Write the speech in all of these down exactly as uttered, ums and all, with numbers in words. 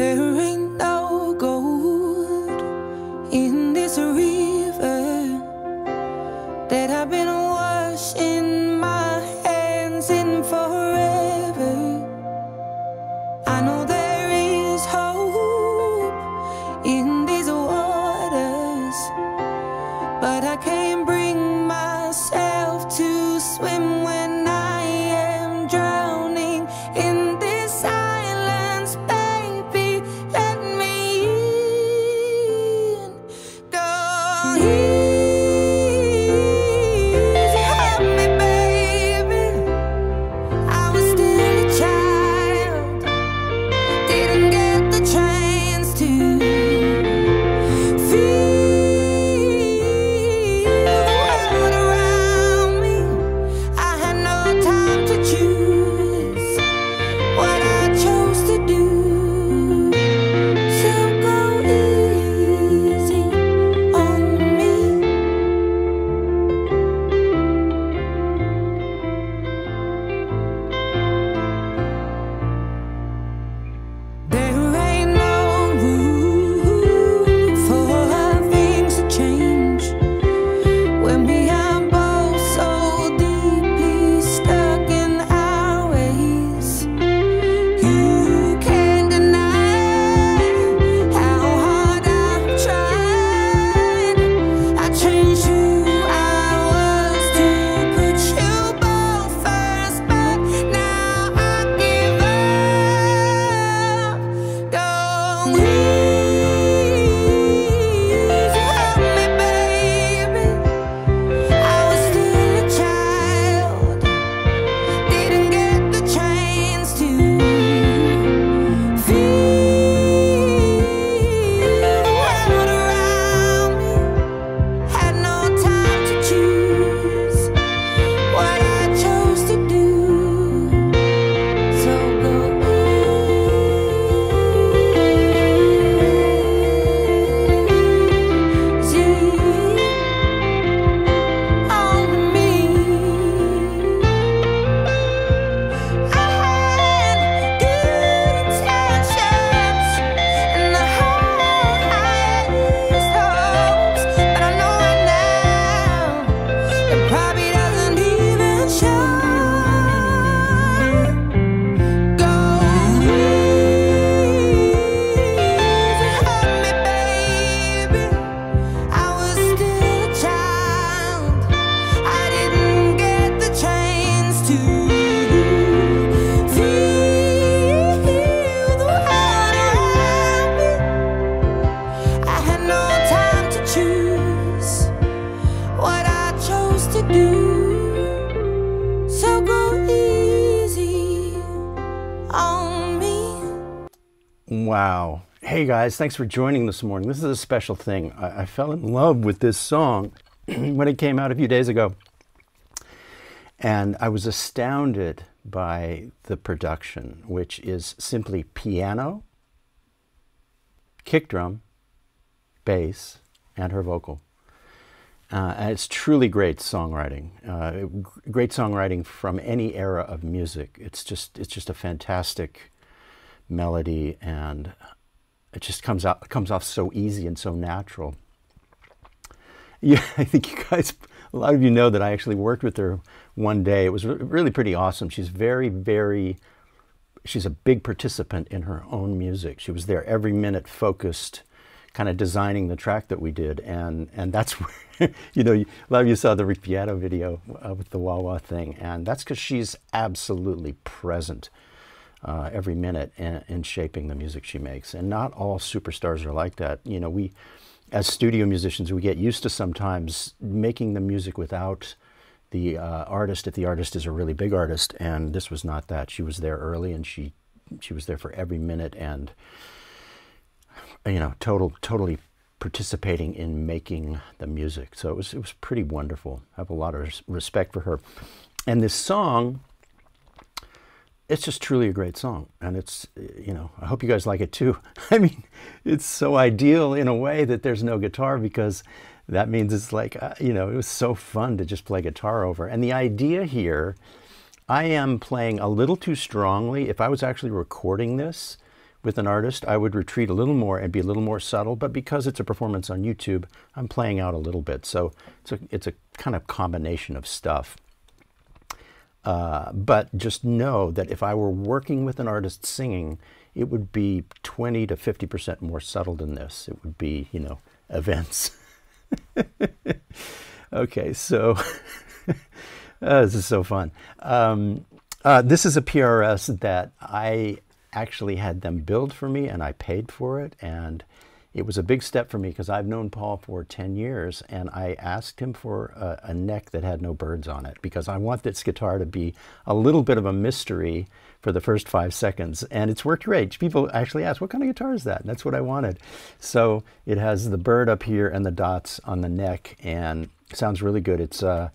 There ain't no gold in this river that I've been washing my hands in forever. I know there is hope in these waters, but I can't bring myself to swim when I am drowning in this silence. Baby, let me in. Go easy, help me, baby. I was still a child, didn't get the chance to feel the world around me. I had no time to choose what I chose to do. So go easy on me. There ain't no room for our things to change when we are both so deeply stuck in our ways. You can't deny how hard I've tried. I changed who I was to put you both first, but now I give up. Go easy, help me, baby. I was still a child, didn't get the chance to feel the world around me. Had no time to choose what I chose to do. So go easy on me. I had good intentions and the highest hopes, but I know it now, it probably doesn't even show. Go easy, help me, baby. I was still a child, I didn't get the chance to feel the world around me. I had no time to choose what I chose to do. So go easy on me. Wow. Hey guys, thanks for joining this morning. This is a special thing. I, I fell in love with this song when it came out a few days ago. And I was astounded by the production, which is simply piano, kick drum, bass, and her vocal. Uh, and it's truly great songwriting. Uh, g- great songwriting from any era of music. It's just, it's just a fantastic melody, and it just comes out comes off so easy and so natural. Yeah, I think you guys, a lot of you know that I actually worked with her one day. It was re- really pretty awesome. She's very, very, she's a big participant in her own music. She was there every minute, focused, kind of designing the track that we did, and and that's where, you know, a lot of you saw the Rick Piatto video uh, with the wah wah thing, and that's because she's absolutely present uh, every minute in, in shaping the music she makes. And not all superstars are like that. You know, we as studio musicians, we get used to sometimes making the music without the uh, artist, if the artist is a really big artist, and this was not that. She was there early, and she she was there for every minute, and you know, total, totally participating in making the music. So it was, it was pretty wonderful. I have a lot of res respect for her. And this song, it's just truly a great song. And it's, you know, I hope you guys like it too. I mean, it's so ideal in a way that there's no guitar, because that means it's like, uh, you know, it was so fun to just play guitar over. And the idea here, I am playing a little too strongly. If I was actually recording this With an artist, I would retreat a little more and be a little more subtle, but because it's a performance on YouTube, I'm playing out a little bit. So it's a, it's a kind of combination of stuff. Uh, but just know that if I were working with an artist singing, it would be twenty to fifty percent more subtle than this. It would be, you know, events. Okay, so oh, this is so fun. Um, uh, this is a P R S that I actually had them build for me, and I paid for it, and it was a big step for me because I've known Paul for ten years, and I asked him for a, a neck that had no birds on it because I want this guitar to be a little bit of a mystery for the first five seconds, and it's worked great. People actually ask, what kind of guitar is that? And that's what I wanted. So it has the bird up here and the dots on the neck, and sounds really good. It's, uh,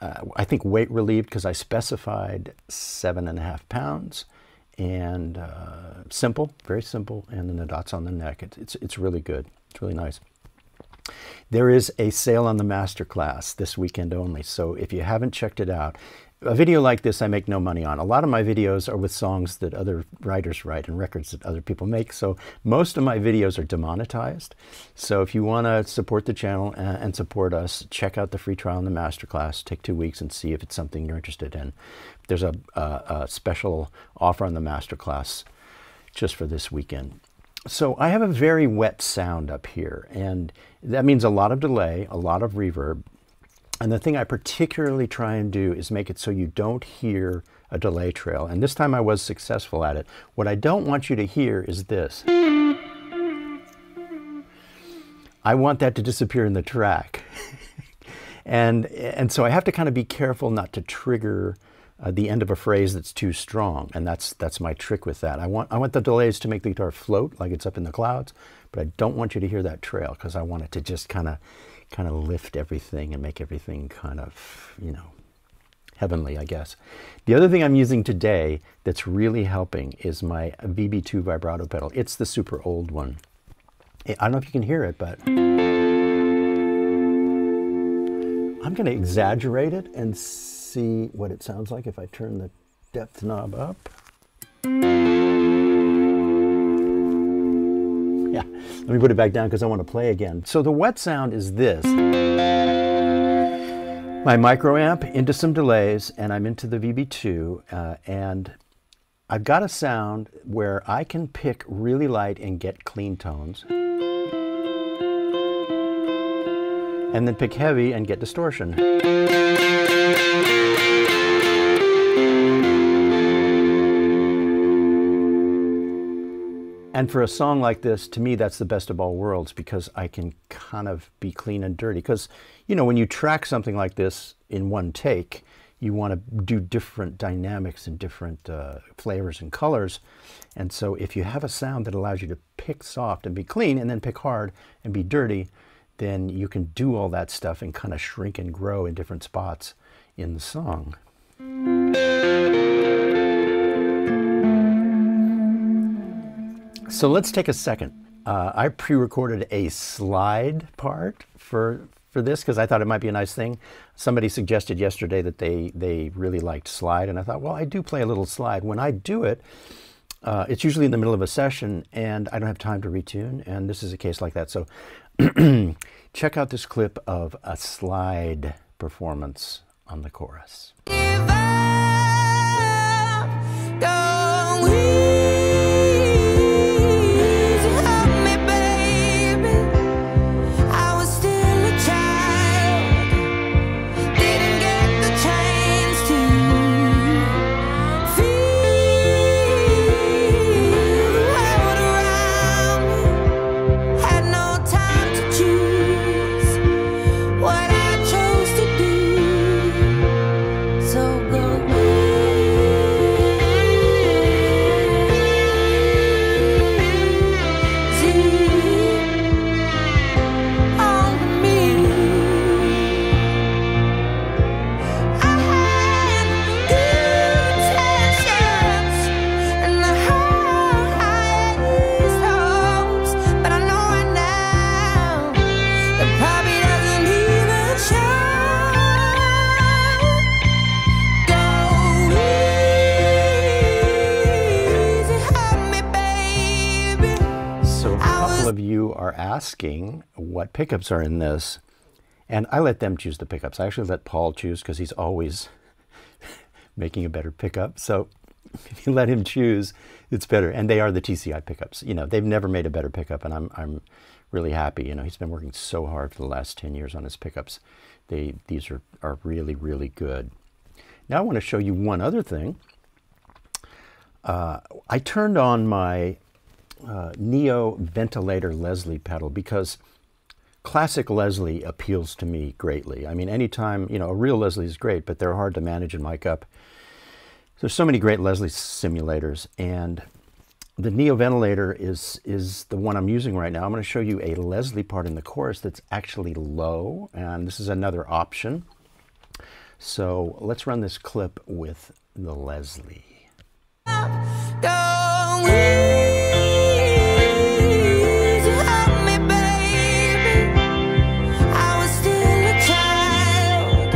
uh, I think, weight relieved because I specified seven and a half pounds. And uh, simple, very simple, and then the dots on the neck. It, it's, it's really good. It's really nice. There is a sale on the Masterclass this weekend only, so if you haven't checked it out, a video like this I make no money on. A lot of my videos are with songs that other writers write and records that other people make, so most of my videos are demonetized. So if you want to support the channel and support us, check out the free trial on the Masterclass. Take two weeks and see if it's something you're interested in. There's a, a, a special offer on the Masterclass just for this weekend. So I have a very wet sound up here, and that means a lot of delay, a lot of reverb. And the thing I particularly try and do is make it so you don't hear a delay trail. And this time I was successful at it. What I don't want you to hear is this. I want that to disappear in the track. and, and so I have to kind of be careful not to trigger Uh, the end of a phrase that's too strong, and that's that's my trick with that. I want I want the delays to make the guitar float like it's up in the clouds, but I don't want you to hear that trail because I want it to just kind of kind of lift everything and make everything kind of, you know, heavenly, I guess. The other thing I'm using today that's really helping is my V B two vibrato pedal. It's the super old one. I don't know if you can hear it, but I'm going to exaggerate it and see see what it sounds like if I turn the depth knob up. Yeah, let me put it back down because I want to play again. So the wet sound is this. My microamp into some delays, and I'm into the V B two, uh, and I've got a sound where I can pick really light and get clean tones, and then pick heavy and get distortion. And for a song like this, to me, that's the best of all worlds because I can kind of be clean and dirty. Because, you know, when you track something like this in one take, you want to do different dynamics and different uh, flavors and colors. And so if you have a sound that allows you to pick soft and be clean and then pick hard and be dirty, then you can do all that stuff and kind of shrink and grow in different spots in the song. So let's take a second. Uh, I pre-recorded a slide part for, for this because I thought it might be a nice thing. Somebody suggested yesterday that they, they really liked slide, and I thought, well, I do play a little slide. When I do it, uh, it's usually in the middle of a session, and I don't have time to retune, and this is a case like that. So check out this clip of a slide performance on the chorus. Give up, don't we? are asking what pickups are in this, and I let them choose the pickups. I actually let Paul choose because he's always making a better pickup. So if you let him choose, it's better. And they are the T C I pickups. You know, they've never made a better pickup, and I'm, I'm really happy. You know, he's been working so hard for the last ten years on his pickups. They, these are, are really, really good. Now I want to show you one other thing. Uh, I turned on my uh, Neo ventilator Leslie pedal because classic Leslie appeals to me greatly. I mean, anytime, you know, a real Leslie is great, but they're hard to manage and mic up. There's so many great Leslie simulators, and the Neo ventilator is, is the one I'm using right now. I'm going to show you a Leslie part in the chorus that's actually low, and this is another option. So let's run this clip with the Leslie. Don't please help me, baby. I was still a child,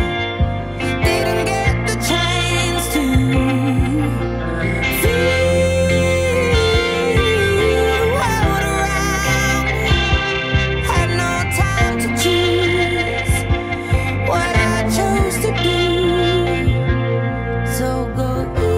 didn't get the chance to feel out around, had no time to choose what I chose to do, so go easy.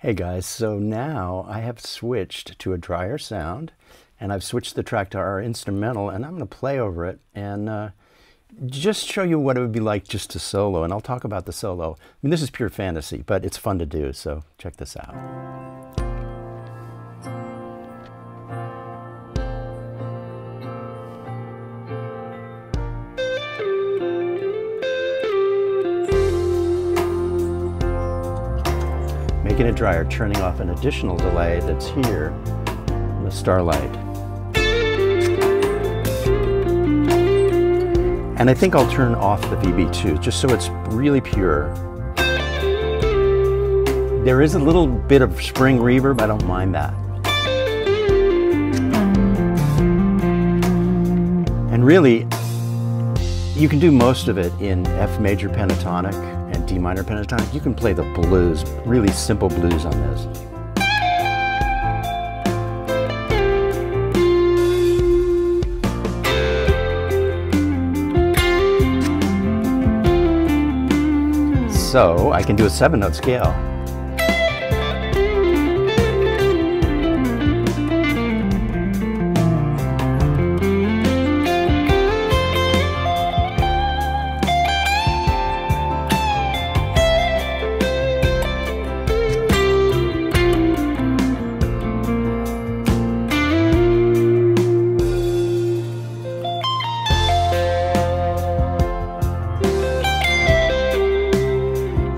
Hey guys, so now I have switched to a drier sound, and I've switched the track to our instrumental, and I'm going to play over it and uh, just show you what it would be like just to solo, and I'll talk about the solo. I mean, this is pure fantasy, but it's fun to do, so check this out. Making it drier, turning off an additional delay that's here, the starlight. And I think I'll turn off the V B two just so it's really pure. There is a little bit of spring reverb, I don't mind that. And really, you can do most of it in F major pentatonic and D minor pentatonic. You can play the blues, really simple blues on this. So I can do a seven note scale.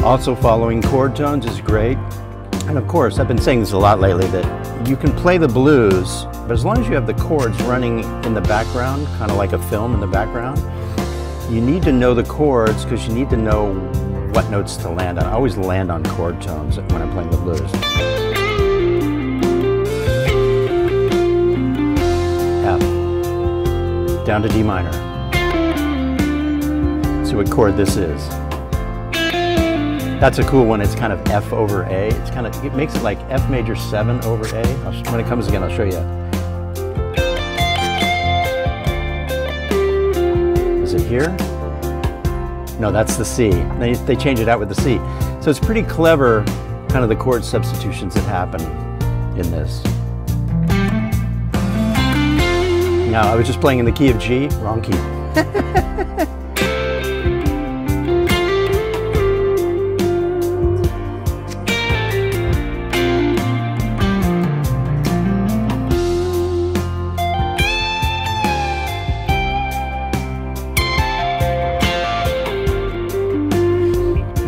Also, following chord tones is great. And of course, I've been saying this a lot lately, that you can play the blues, but as long as you have the chords running in the background, kind of like a film in the background, you need to know the chords because you need to know what notes to land on. I always land on chord tones when I'm playing the blues. F, down to D minor. See what chord this is. That's a cool one. It's kind of F over A. It's kind of, it makes it like F major seven over A. When it comes again, I'll show you. Is it here? No, that's the C. They, they change it out with the C. So it's pretty clever, kind of the chord substitutions that happen in this. Now, I was just playing in the key of G, wrong key.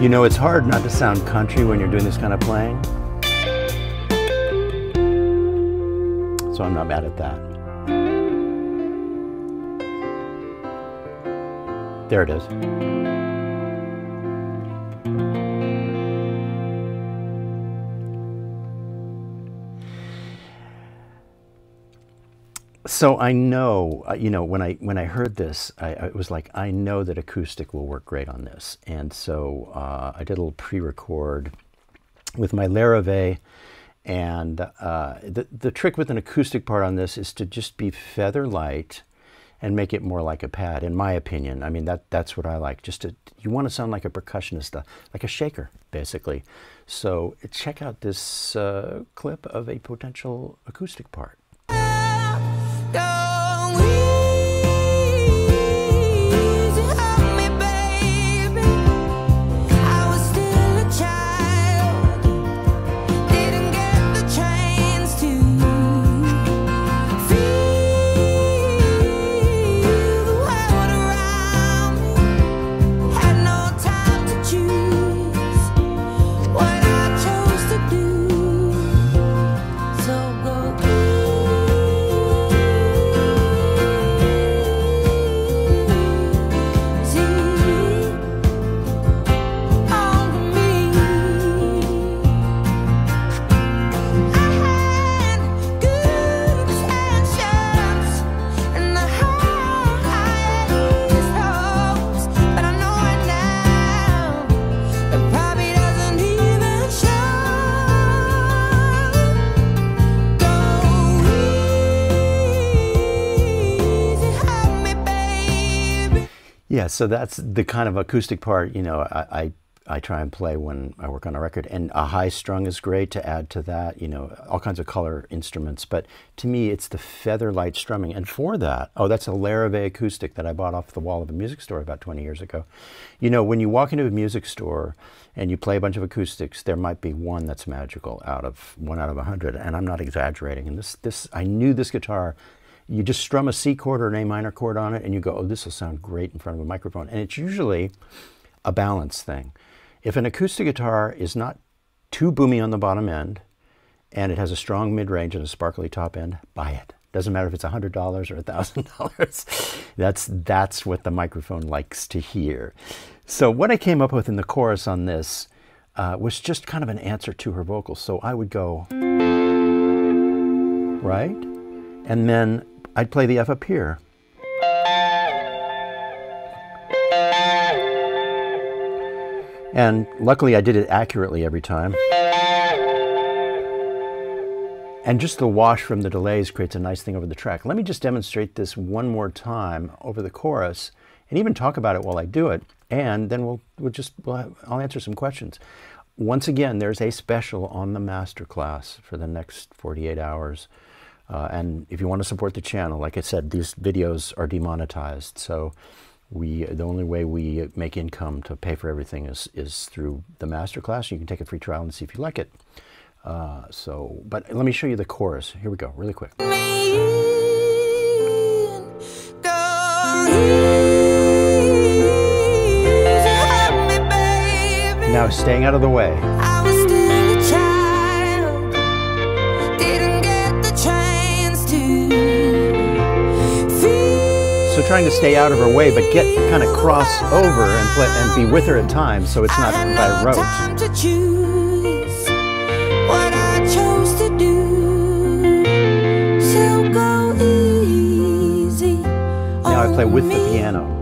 You know, it's hard not to sound country when you're doing this kind of playing. So I'm not mad at that. There it is. So I know, you know, when I when I heard this, I, I was like, I know that acoustic will work great on this. And so uh, I did a little pre-record with my Larrivee. And uh, the, the trick with an acoustic part on this is to just be feather light and make it more like a pad, in my opinion. I mean, that that's what I like. Just to, you want to sound like a percussionist, like a shaker, basically. So check out this uh, clip of a potential acoustic part. Yeah, so that's the kind of acoustic part, you know, I, I, I try and play when I work on a record. And a high strung is great to add to that, you know, all kinds of color instruments. But to me, it's the feather light strumming. And for that, oh, that's a Larrivee acoustic that I bought off the wall of a music store about twenty years ago. You know, when you walk into a music store and you play a bunch of acoustics, there might be one that's magical out of one out of a hundred. And I'm not exaggerating. And this, this, I knew this guitar. You just strum a C chord or an A minor chord on it and you go, oh, this will sound great in front of a microphone. And it's usually a balance thing. If an acoustic guitar is not too boomy on the bottom end and it has a strong mid-range and a sparkly top end, buy it. Doesn't matter if it's a hundred dollars or a thousand dollars. That's, that's what the microphone likes to hear. So what I came up with in the chorus on this uh, was just kind of an answer to her vocals. So I would go, right? And then I'd play the F up here. And luckily I did it accurately every time. And just the wash from the delays creates a nice thing over the track. Let me just demonstrate this one more time over the chorus and even talk about it while I do it. And then we'll, we'll just, we'll have, I'll answer some questions. Once again, there's a special on the Masterclass for the next forty-eight hours. Uh, and if you want to support the channel, like I said, these videos are demonetized. So we, the only way we make income to pay for everything is, is through the Masterclass. You can take a free trial and see if you like it. Uh, so, but let me show you the chorus. Here we go, really quick. Now staying out of the way. So trying to stay out of her way, but get kind of cross over and, play, and be with her at times, so it's not by rote. Now I play with the piano.